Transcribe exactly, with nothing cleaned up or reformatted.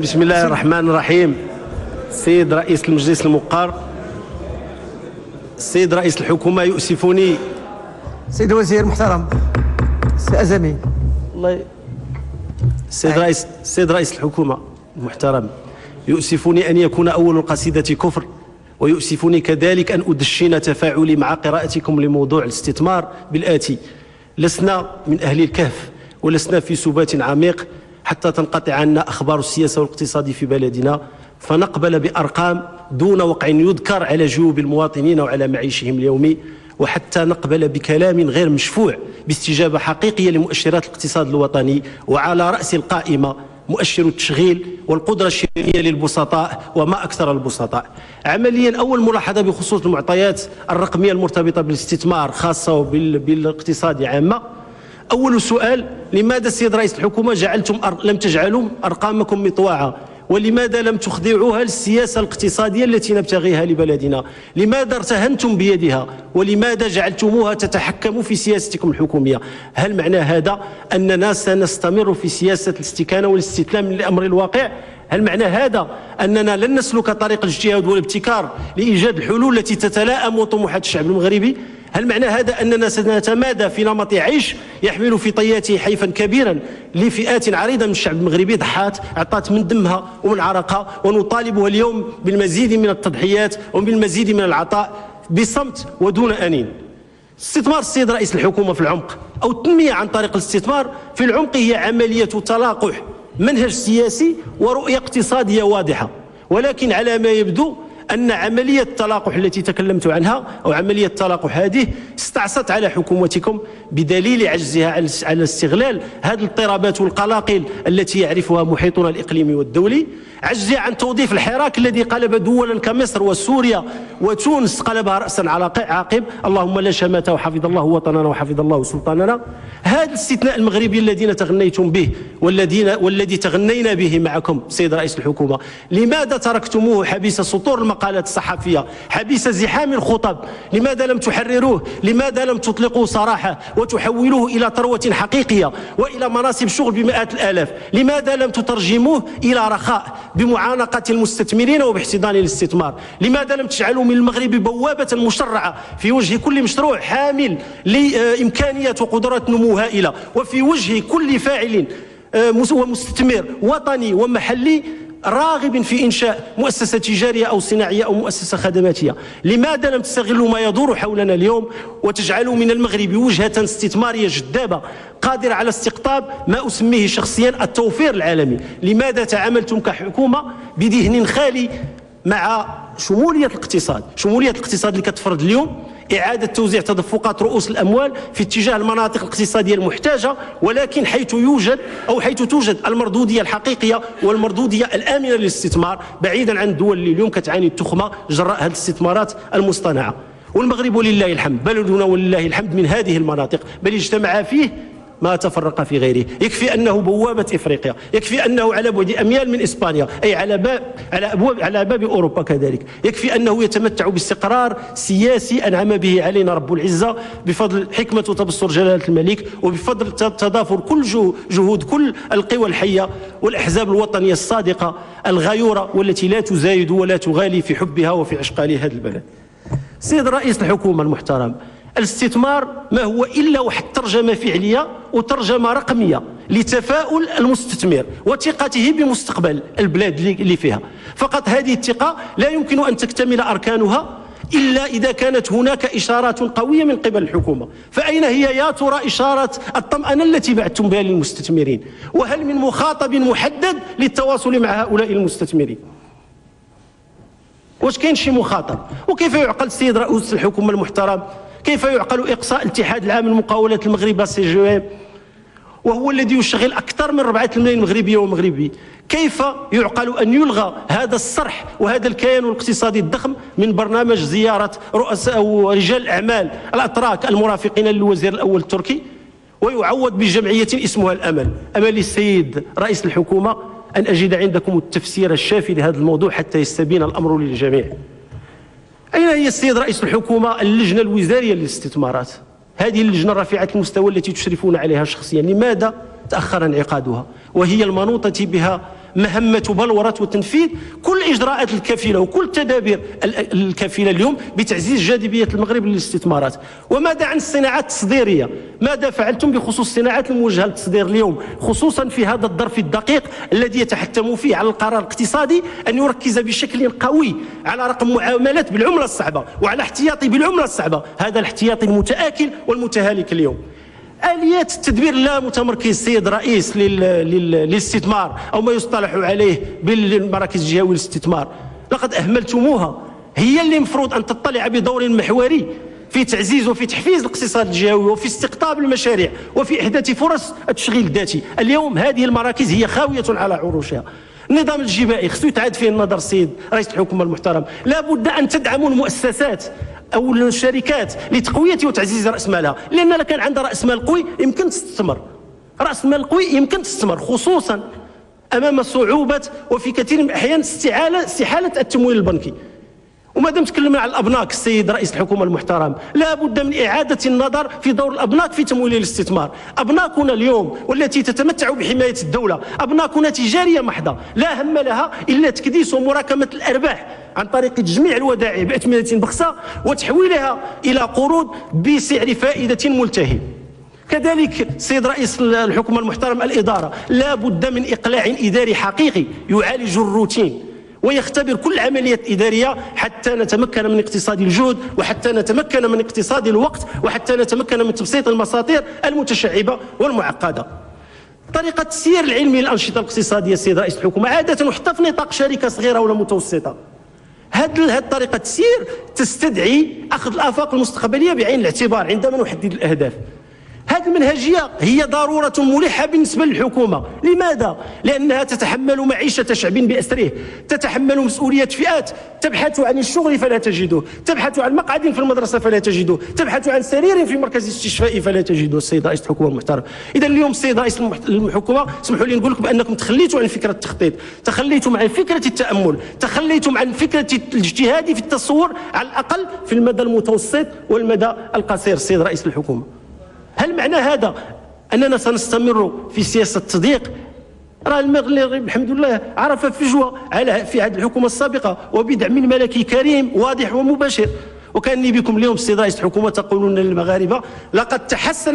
بسم الله الرحمن الرحيم. السيد رئيس المجلس الموقر، السيد رئيس الحكومة يؤسفني، السيد الوزير المحترم السيد أزمي، الله، السيد رئيس السيد رئيس الحكومة المحترم، يؤسفني أن يكون أول القصيدة كفر، ويؤسفني كذلك أن أدشن تفاعلي مع قراءتكم لموضوع الاستثمار بالآتي: لسنا من أهل الكهف ولسنا في سبات عميق حتى تنقطع عنا أخبار السياسة والاقتصاد في بلدنا، فنقبل بأرقام دون وقع يذكر على جيوب المواطنين وعلى معيشهم اليومي، وحتى نقبل بكلام غير مشفوع باستجابة حقيقية لمؤشرات الاقتصاد الوطني، وعلى رأس القائمة مؤشر التشغيل والقدرة الشرائية للبسطاء وما أكثر البسطاء. عمليا أول ملاحظة بخصوص المعطيات الرقمية المرتبطة بالاستثمار خاصة وبالاقتصاد عامة. أول سؤال: لماذا سيد رئيس الحكومة جعلتم أر... لم تجعلوا أرقامكم مطواعة؟ ولماذا لم تخضعوها للسياسة الاقتصادية التي نبتغيها لبلدنا؟ لماذا ارتهنتم بيدها؟ ولماذا جعلتموها تتحكم في سياستكم الحكومية؟ هل معنى هذا أننا سنستمر في سياسة الاستكانة والاستسلام لأمر الواقع؟ هل معنى هذا أننا لن نسلك طريق الاجتهاد والابتكار لإيجاد الحلول التي تتلائم وطموحات الشعب المغربي؟ هل معنى هذا أننا سنتمادى في نمط عيش يحمل في طياته حيفا كبيرا لفئات عريضة من الشعب المغربي ضحات أعطت من دمها ومن عرقها، ونطالبها اليوم بالمزيد من التضحيات وبالمزيد من العطاء بصمت ودون أنين؟ استثمار السيد رئيس الحكومة في العمق أو التنمية عن طريق الاستثمار في العمق هي عملية تلاقح منهج سياسي ورؤية اقتصادية واضحة، ولكن على ما يبدو أن عملية التلاقح التي تكلمت عنها أو عملية التلاقح هذه استعصت على حكومتكم بدليل عجزها على استغلال هذه الاضطرابات والقلاقل التي يعرفها محيطنا الإقليمي والدولي، عجزها عن توظيف الحراك الذي قلب دولا كمصر وسوريا وتونس قلبها رأسا على عقب، اللهم لا شماتة، وحفظ الله وطننا وحفظ الله سلطاننا. هذا الاستثناء المغربي الذين تغنيتم به والذين والذي تغنينا به معكم سيد رئيس الحكومة، لماذا تركتموه حبيس سطور المقالات الصحفية، حبيس زحام الخطب؟ لماذا لم تحرروه؟ لماذا لم تطلقوا صراحة وتحولوه إلى ثروة حقيقية وإلى مناصب شغل بمئات الآلاف؟ لماذا لم تترجموه إلى رخاء بمعانقة المستثمرين وباحتضان الاستثمار؟ لماذا لم تجعلوا من المغرب بوابة مشرعة في وجه كل مشروع حامل لإمكانية وقدرة نمو هائلة، وفي وجه كل فاعل ومستثمر وطني ومحلي راغب في إنشاء مؤسسة تجارية أو صناعية أو مؤسسة خدماتية؟ لماذا لم تستغلوا ما يدور حولنا اليوم وتجعلوا من المغرب وجهة استثمارية جذابة قادرة على استقطاب ما أسميه شخصيا التوفير العالمي؟ لماذا تعاملتم كحكومة بذهن خالي مع شمولية الاقتصاد، شمولية الاقتصاد اللي كتفرض اليوم إعادة توزيع تدفقات رؤوس الأموال في اتجاه المناطق الاقتصادية المحتاجة، ولكن حيث يوجد أو حيث توجد المردودية الحقيقية والمردودية الآمنة للاستثمار، بعيدا عن الدول اللي اليوم كتعاني التخمة جراء هذه الاستثمارات المصطنعة. والمغرب ولله الحمد، بلدنا ولله الحمد من هذه المناطق، بل اجتمع فيه ما تفرق في غيره. يكفي أنه بوابة إفريقيا، يكفي أنه على بعد أميال من إسبانيا، أي على باب على أبواب على باب أوروبا كذلك. يكفي أنه يتمتع باستقرار سياسي أنعم به علينا رب العزة بفضل حكمة وتبصر جلالة الملك، وبفضل تضافر كل جهود كل القوى الحية والأحزاب الوطنية الصادقة الغيورة والتي لا تزايد ولا تغالي في حبها وفي عشقها لهذا البلد. سيد رئيس الحكومة المحترم، الاستثمار ما هو إلا واحد ترجمة فعلية وترجمة رقمية لتفاؤل المستثمر وثقته بمستقبل البلاد اللي فيها، فقط هذه الثقة لا يمكن أن تكتمل أركانها إلا إذا كانت هناك إشارات قوية من قبل الحكومة. فأين هي يا ترى إشارة الطمأنة التي بعتم بها للمستثمرين؟ وهل من مخاطب محدد للتواصل مع هؤلاء المستثمرين؟ واش كاين شي مخاطب؟ وكيف يعقل السيد رئيس الحكومة المحترم، كيف يعقل إقصاء الاتحاد العام لمقاولات المغرب سي جي ام وهو الذي يشغل أكثر من ربعة الملايين مغربية ومغربي؟ كيف يعقل أن يلغى هذا الصرح وهذا الكيان الاقتصادي الضخم من برنامج زيارة رؤساء ورجال الأعمال الأتراك المرافقين للوزير الأول التركي ويعوض بجمعية اسمها الأمل؟ أمل السيد رئيس الحكومة أن أجد عندكم التفسير الشافي لهذا الموضوع حتى يستبين الأمر للجميع. أين هي السيد رئيس الحكومة اللجنة الوزارية للاستثمارات؟ هذه اللجنة رفيعة المستوى التي تشرفون عليها شخصيا، لماذا تأخر انعقادها؟ وهي المنوطة بها مهمة بلورة وتنفيذ كل الإجراءات الكافلة وكل التدابير الكافلة اليوم بتعزيز جاذبية المغرب للاستثمارات. وماذا عن الصناعات التصديرية؟ ماذا فعلتم بخصوص الصناعات الموجهة للتصدير اليوم، خصوصا في هذا الظرف الدقيق الذي يتحتم فيه على القرار الاقتصادي أن يركز بشكل قوي على رقم معاملات بالعملة الصعبة وعلى احتياطي بالعملة الصعبة، هذا الاحتياطي المتآكل والمتهالك اليوم. آليات التدبير لا متمركز السيد رئيس للاستثمار أو ما يصطلح عليه بالمراكز الجهوية للاستثمار، لقد أهملتموها، هي اللي مفروض أن تطلع بدور محوري في تعزيز وفي تحفيز الاقتصاد الجهوي وفي استقطاب المشاريع وفي إحداث فرص التشغيل الذاتي. اليوم هذه المراكز هي خاوية على عروشها. النظام الجبائي خصو يتعاد فيه النظر السيد رئيس الحكومة المحترم، لابد أن تدعموا المؤسسات أو الشركات لتقوية وتعزيز رأس مالها، لأن لو كان عندها رأس مال قوي يمكن تستثمر، رأس مال قوي يمكن تستثمر، خصوصا أمام صعوبة وفي كثير من الأحيان استعالة استحالة التمويل البنكي. ومادام تكلمنا على الأبناك السيد رئيس الحكومة المحترم، لا بد من إعادة النظر في دور الأبناك في تمويل الاستثمار. أبناكنا اليوم والتي تتمتع بحماية الدولة أبناكنا تجارية محضة، لا هم لها إلا تكديس ومراكمة الأرباح عن طريق تجميع الودائع بأثمنة بخسة وتحويلها إلى قروض بسعر فائدة ملتهب. كذلك سيد رئيس الحكومة المحترم، الإدارة لا بد من إقلاع إداري حقيقي يعالج الروتين ويختبر كل عملية إدارية حتى نتمكن من اقتصاد الجهد وحتى نتمكن من اقتصاد الوقت وحتى نتمكن من تبسيط المساطير المتشعبة والمعقدة. طريقة السير العلمي للأنشطة الاقتصادية سيد رئيس الحكومة عادة وحتى في نطاق شركة صغيرة ولا متوسطة، هذه طريقة السير تستدعي أخذ الآفاق المستقبلية بعين الاعتبار عندما نحدد الأهداف. هذه المنهجية هي ضرورة ملحة بالنسبة للحكومة، لماذا؟ لأنها تتحمل معيشة شعب بأسره، تتحمل مسؤولية فئات، تبحث عن الشغل فلا تجده، تبحث عن مقعد في المدرسة فلا تجده، تبحث عن سرير في مركز استشفاء فلا تجده السيد رئيس الحكومة المحترم. إذا اليوم السيد رئيس الحكومة، اسمحوا لي نقول لكم أنكم تخليتوا عن فكرة التخطيط، تخليتم عن فكرة التأمل، تخليتم عن فكرة الاجتهاد في التصور على الأقل في المدى المتوسط والمدى القصير السيد رئيس الحكومة. هل معنى هذا أننا سنستمر في سياسة التضييق؟ راه المغرب الحمد لله عرف فجوة على في عهد الحكومة السابقة وبدعم ملكي كريم واضح ومباشر. وكأني بكم اليوم السيد رئيس الحكومة تقولون للمغاربة لقد تحسن